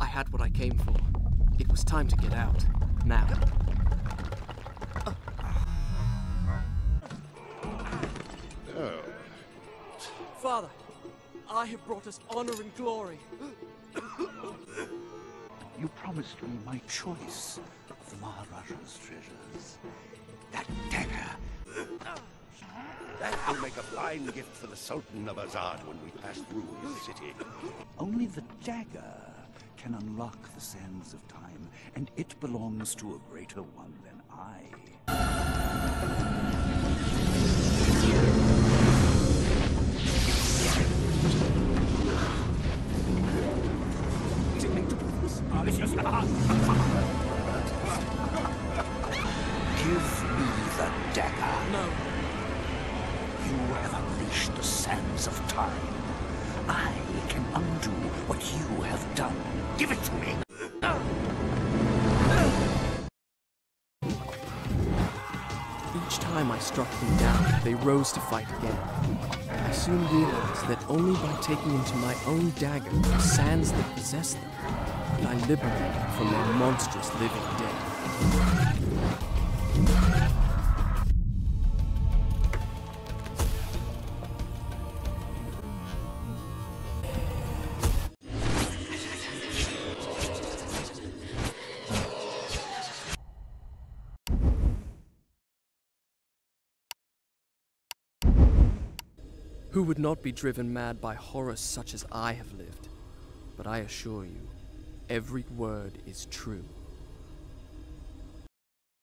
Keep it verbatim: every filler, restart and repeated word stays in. I had what I came for. It was time to get out. Now. Oh. Father, I have brought us honor and glory. You promised me my choice of the Maharaja's treasures. That dagger. That will make a fine gift for the Sultan of Azad when we pass through his city. Only the dagger can unlock the sands of time, and it belongs to a greater one than I. Give me the dagger. No. You have unleashed the sands of time. I can undo what you have done. Give it to me! Each time I struck them down, they rose to fight again. I soon realized that only by taking into my own dagger the sands that possessed them, that I liberated them from their monstrous living death. Who would not be driven mad by horrors such as I have lived? But I assure you, every word is true.